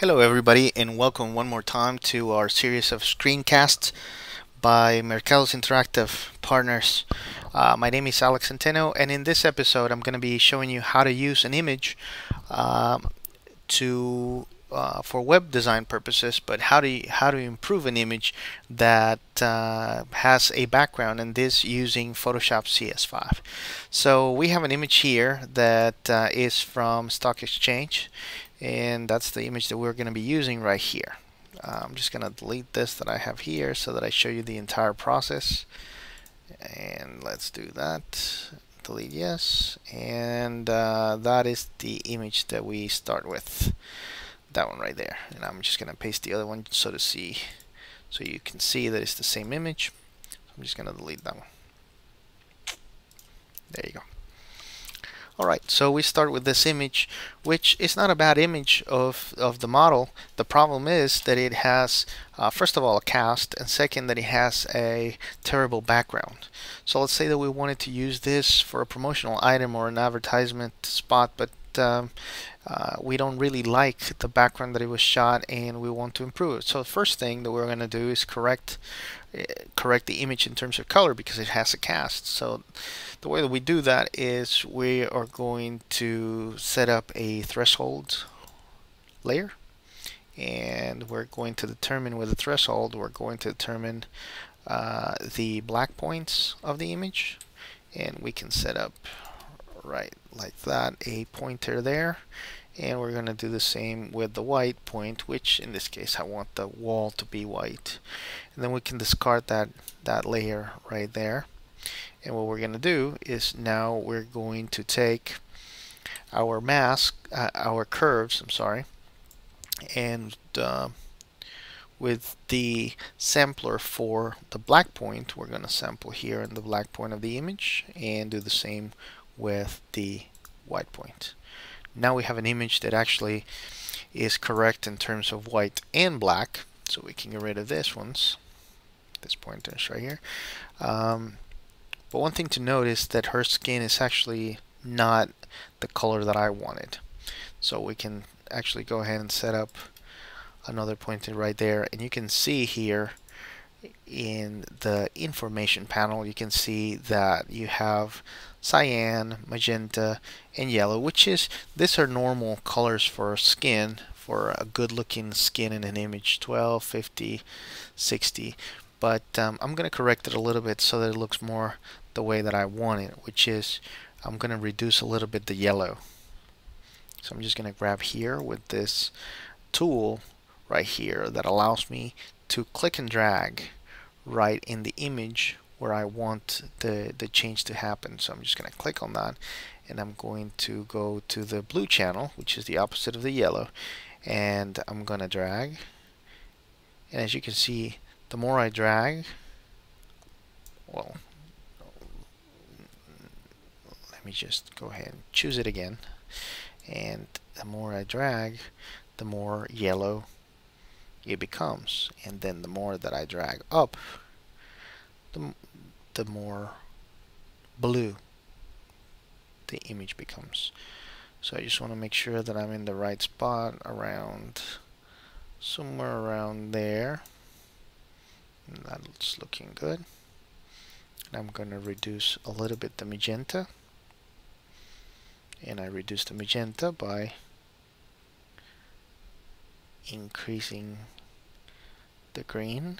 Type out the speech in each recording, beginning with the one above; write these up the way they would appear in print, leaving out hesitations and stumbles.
Hello everybody, and welcome one more time to our series of screencasts by Merkados Interactive Partners. My name is Alex Centeno, and in this episode I'm going to be showing you how to use an image for web design purposes, but how to improve an image that has a background, and this using Photoshop CS5. So we have an image here that is from Stock Exchange, and that's the image that we're going to be using right here. I'm just going to delete this that I have here so that I show you the entire process. And let's do that. Delete, yes. And that is the image that we start with. That one right there, and I'm just gonna paste the other one so you can see that it's the same image. I'm just gonna delete that one. There you go. Alright, so we start with this image, which is not a bad image of the model. The problem is that it has, first of all, a cast, and second, that it has a terrible background. So let's say that we wanted to use this for a promotional item or an advertisement spot, but we don't really like the background that it was shot, and we want to improve it. So the first thing that we're going to do is correct the image in terms of color, because it has a cast. So the way that we do that is we are going to set up a threshold layer, and we're going to determine with the threshold, we're going to determine the black points of the image, and we can set up right like that a pointer there, and we're going to do the same with the white point, which in this case I want the wall to be white, and then we can discard that layer right there. And what we're going to do is now we're going to take our mask, our curves, I'm sorry, and with the sampler for the black point, we're going to sample here in the black point of the image and do the same with the white point. Now we have an image that actually is correct in terms of white and black, so we can get rid of this pointers right here. But one thing to notice that her skin is actually not the color that I wanted, so we can actually go ahead and set up another pointer right there, and you can see here in the information panel, you can see that you have cyan, magenta, and yellow, which is, these are normal colors for skin, for a good looking skin in an image, 12, 50, 60, but I'm going to correct it a little bit so that it looks more the way that I want it, which is, I'm going to reduce a little bit the yellow. So I'm just going to grab here with this tool right here that allows me to click and drag right in the image where I want the change to happen. So I'm just going to click on that, and I'm going to go to the blue channel, which is the opposite of the yellow, and I'm going to drag. And as you can see, the more I drag, well, let me just go ahead and choose it again, and the more I drag, the more yellow it becomes, and then the more that I drag up, the more blue the image becomes. So I just want to make sure that I'm in the right spot, around somewhere around there, and that's looking good. And I'm going to reduce a little bit the magenta, and I reduce the magenta by increasing the green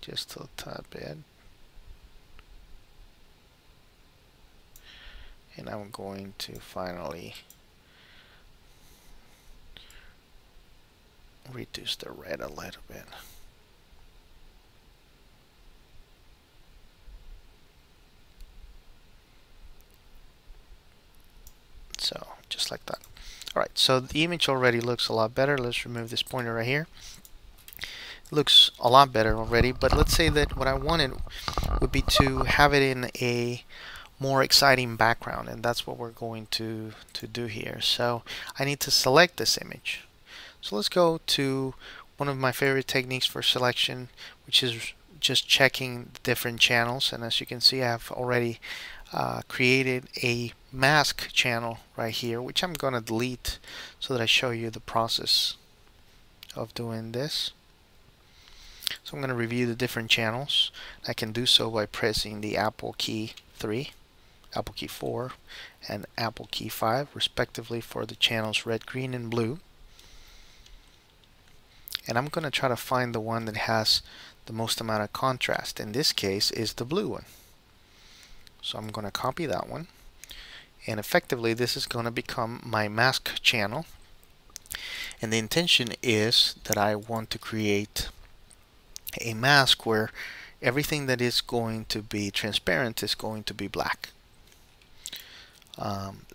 just a tad bit, and I'm going to finally reduce the red a little bit. So just like that. Alright, so the image already looks a lot better. Let's remove this pointer right here. It looks a lot better already, but let's say that what I wanted would be to have it in a more exciting background, and that's what we're going to do here. So I need to select this image. So let's go to one of my favorite techniques for selection, which is just checking the different channels, and as you can see, I've already created a mask channel right here, which I'm going to delete so that I show you the process of doing this. So I'm going to review the different channels. I can do so by pressing the Apple key 3, Apple key 4, and Apple key 5 respectively for the channels red, green, and blue. And I'm going to try to find the one that has the most amount of contrast. In this case is the blue one. So I'm going to copy that one, and effectively this is going to become my mask channel, and the intention is that I want to create a mask where everything that is going to be transparent is going to be black.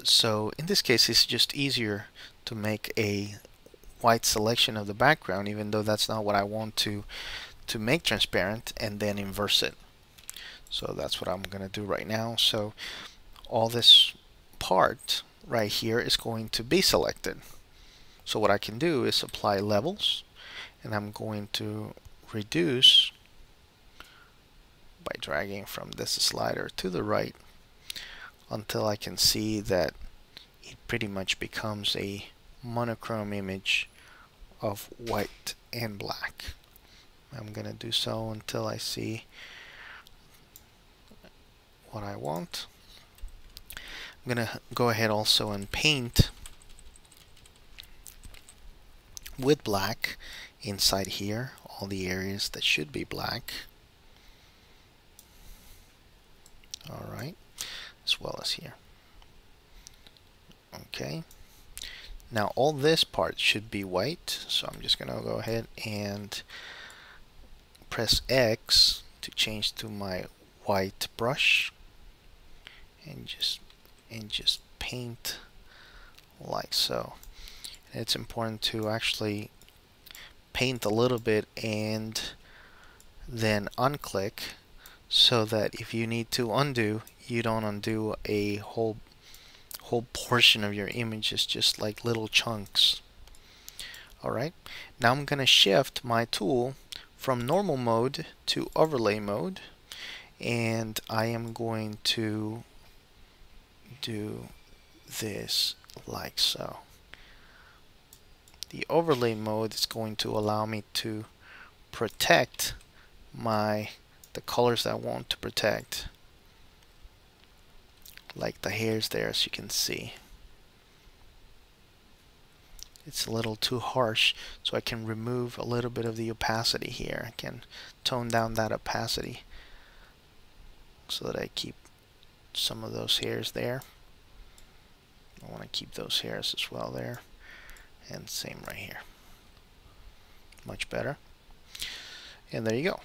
So in this case it's just easier to make a white selection of the background, even though that's not what I want to make transparent, and then inverse it. So that's what I'm going to do right now. So all this part right here is going to be selected. So what I can do is apply levels, and I'm going to reduce by dragging from this slider to the right until I can see that it pretty much becomes a monochrome image of white and black. I'm going to do so until I see what I want. I'm going to go ahead also and paint with black inside here, all the areas that should be black. Alright, as well as here. Okay. Now all this part should be white, so I'm just going to go ahead and press X to change to my white brush, and just paint like so. And it's important to actually paint a little bit and then unclick, so that if you need to undo, you don't undo a whole portion of your image. Is just like little chunks. Alright, now I'm going to shift my tool from normal mode to overlay mode, and I am going to do this like so. The overlay mode is going to allow me to protect the colors that I want to protect, like the hairs there, as you can see. It's a little too harsh, so I can remove a little bit of the opacity here. I can tone down that opacity so that I keep some of those hairs there. I want to keep those hairs as well there, and same right here. Much better. And there you go.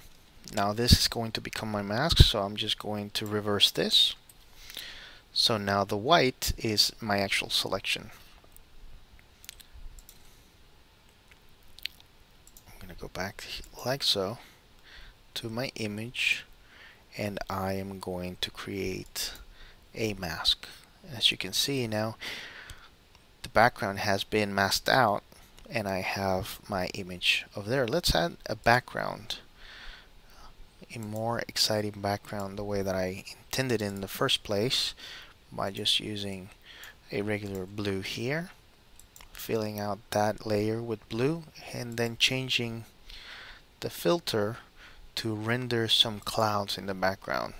Now this is going to become my mask, so I'm just going to reverse this. So now the white is my actual selection. I'm going to go back like so to my image, and I am going to create a mask. As you can see now, the background has been masked out, and I have my image over there. Let's add a background, a more exciting background, the way that I intended in the first place, by just using a regular blue here, filling out that layer with blue, and then changing the filter to render some clouds in the background.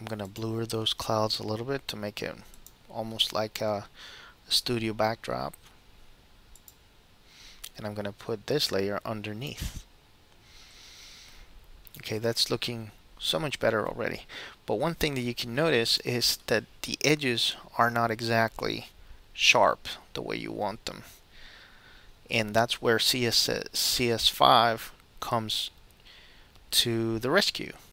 I'm going to blur those clouds a little bit to make it almost like a studio backdrop, and I'm going to put this layer underneath. Okay, that's looking so much better already. But one thing that you can notice is that the edges are not exactly sharp the way you want them. And that's where CS5 comes to the rescue.